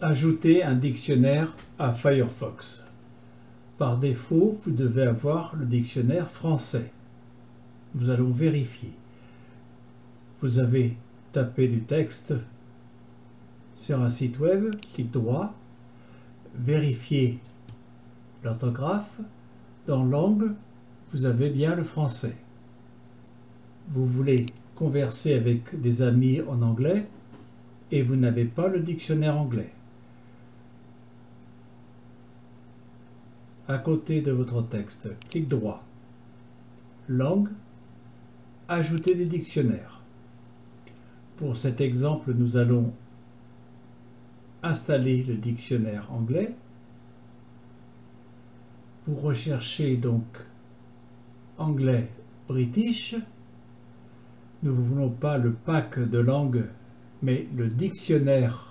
Ajoutez un dictionnaire à Firefox. Par défaut, vous devez avoir le dictionnaire français. Nous allons vérifier. Vous avez tapé du texte sur un site web, clic droit, vérifiez l'orthographe. Dans l'angle, vous avez bien le français. Vous voulez converser avec des amis en anglais et vous n'avez pas le dictionnaire anglais. À côté de votre texte, clic droit, langue, ajouter des dictionnaires. Pour cet exemple, nous allons installer le dictionnaire anglais. Vous recherchez donc anglais british. Nous ne voulons pas le pack de langues, mais le dictionnaire.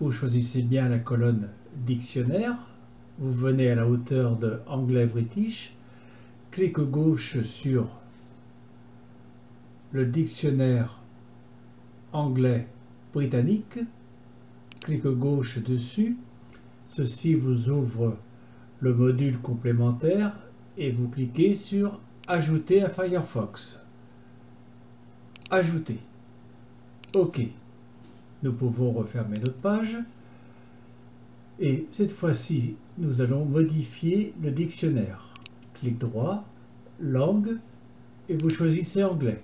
Vous choisissez bien la colonne dictionnaire, vous venez à la hauteur de anglais british, clic gauche sur le dictionnaire anglais britannique, clic gauche dessus, ceci vous ouvre le module complémentaire et vous cliquez sur ajouter à Firefox. Ajouter. OK. Nous pouvons refermer notre page et cette fois-ci, nous allons modifier le dictionnaire. Clic droit, langue et vous choisissez anglais.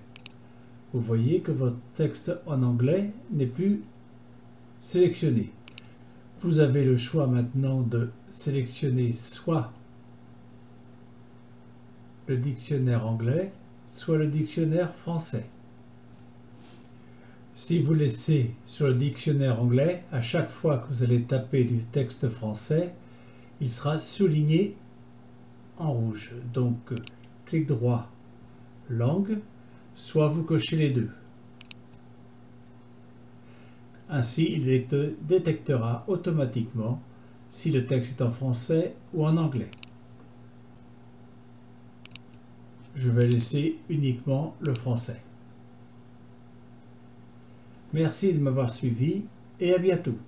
Vous voyez que votre texte en anglais n'est plus sélectionné. Vous avez le choix maintenant de sélectionner soit le dictionnaire anglais, soit le dictionnaire français. Si vous laissez sur le dictionnaire anglais, à chaque fois que vous allez taper du texte français, il sera souligné en rouge. Donc, clic droit, langue, soit vous cochez les deux. Ainsi, il détectera automatiquement si le texte est en français ou en anglais. Je vais laisser uniquement le français. Merci de m'avoir suivi et à bientôt.